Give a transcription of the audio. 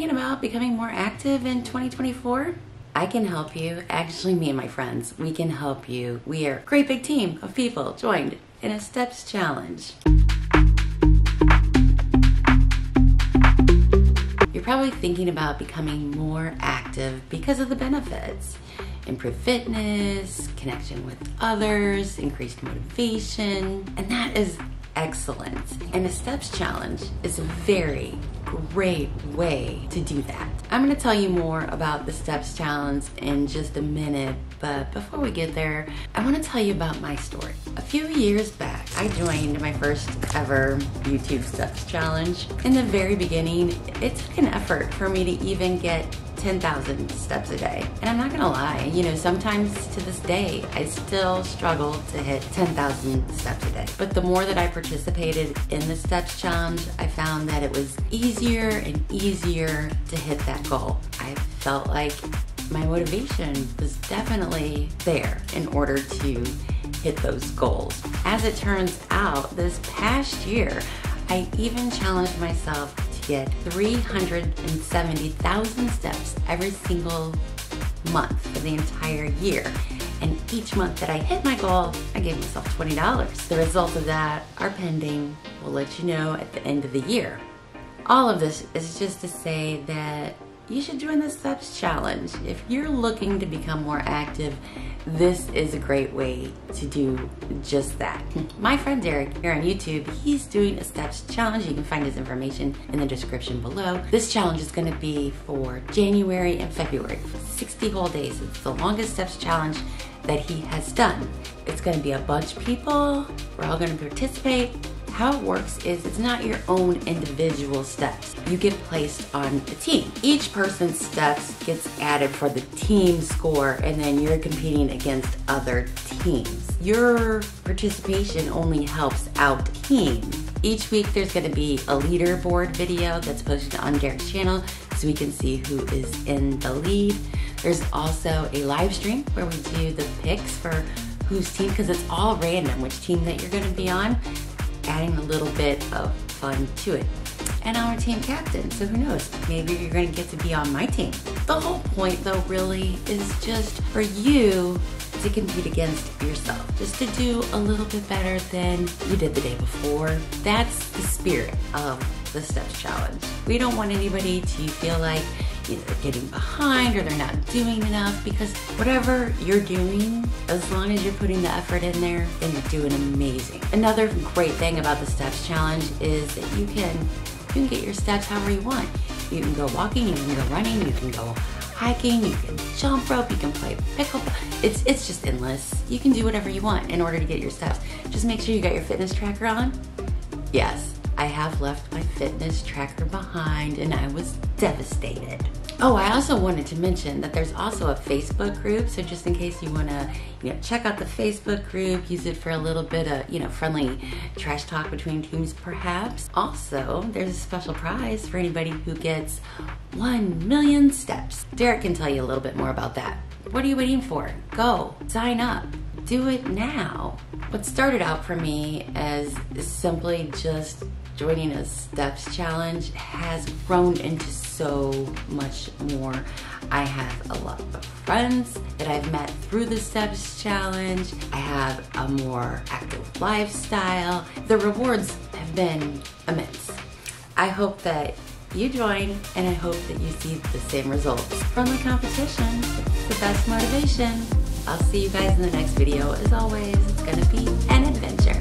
thinking about becoming more active in 2024? I can help you. Actually, me and my friends, we can help you. We are a great big team of people joined in a Steps Challenge. You're probably thinking about becoming more active because of the benefits. Improved fitness, connection with others, increased motivation, and that is excellent. And the Steps Challenge is a very great way to do that. I'm going to tell you more about the Steps Challenge in just a minute, but before we get there, I want to tell you about my story. A few years back, I joined my first ever YouTube Steps Challenge. In the very beginning, it took an effort for me to even get 10,000 steps a day. And I'm not gonna lie, you know, sometimes to this day, I still struggle to hit 10,000 steps a day. But the more that I participated in the Steps Challenge, I found that it was easier and easier to hit that goal. I felt like my motivation was definitely there in order to hit those goals. As it turns out, this past year, I even challenged myself to get 370,000 steps every single month for the entire year. And each month that I hit my goal, I gave myself $20. The results of that are pending. We'll let you know at the end of the year. All of this is just to say that you should join the Steps Challenge. If you're looking to become more active, this is a great way to do just that. My friend Derek here on YouTube, he's doing a Steps Challenge. You can find his information in the description below. This challenge is going to be for January and February, 60 whole days. It's the longest Steps Challenge that he has done. It's going to be a bunch of people. We're all going to participate. How it works is it's not your own individual steps. You get placed on a team. Each person's steps gets added for the team score, and then you're competing against other teams. Your participation only helps out the team. Each week there's going to be a leaderboard video that's posted on Derek's channel so we can see who is in the lead. There's also a live stream where we do the picks for whose team, because it's all random which team that you're going to be on, adding a little bit of fun to it. And I'm a team captain, so who knows, maybe you're gonna get to be on my team. The whole point though really is just for you to compete against yourself, just to do a little bit better than you did the day before. That's the spirit of the Steps Challenge. We don't want anybody to feel like they're getting behind or they're not doing enough, because whatever you're doing, as long as you're putting the effort in there, then you're doing amazing. Another great thing about the Steps Challenge is that you can get your steps however you want. You can go walking, you can go running, you can go hiking, you can jump rope, you can play pickleball. It's just endless. You can do whatever you want in order to get your steps. Just make sure you got your fitness tracker on. Yes, I have left my fitness tracker behind and I was devastated. Oh, I also wanted to mention that there's also a Facebook group, so just in case you want to check out the Facebook group, use it for a little bit of friendly trash talk between teams perhaps. Also, there's a special prize for anybody who gets 1 million steps. Derek can tell you a little bit more about that. What are you waiting for? Go, sign up, do it now. What started out for me as simply just joining a Steps Challenge has grown into so much more. I have a lot of friends that I've met through the Steps Challenge. I have a more active lifestyle. The rewards have been immense. I hope that you join, and I hope that you see the same results. Friendly competition, it's the best motivation. I'll see you guys in the next video. As always, it's gonna be an adventure.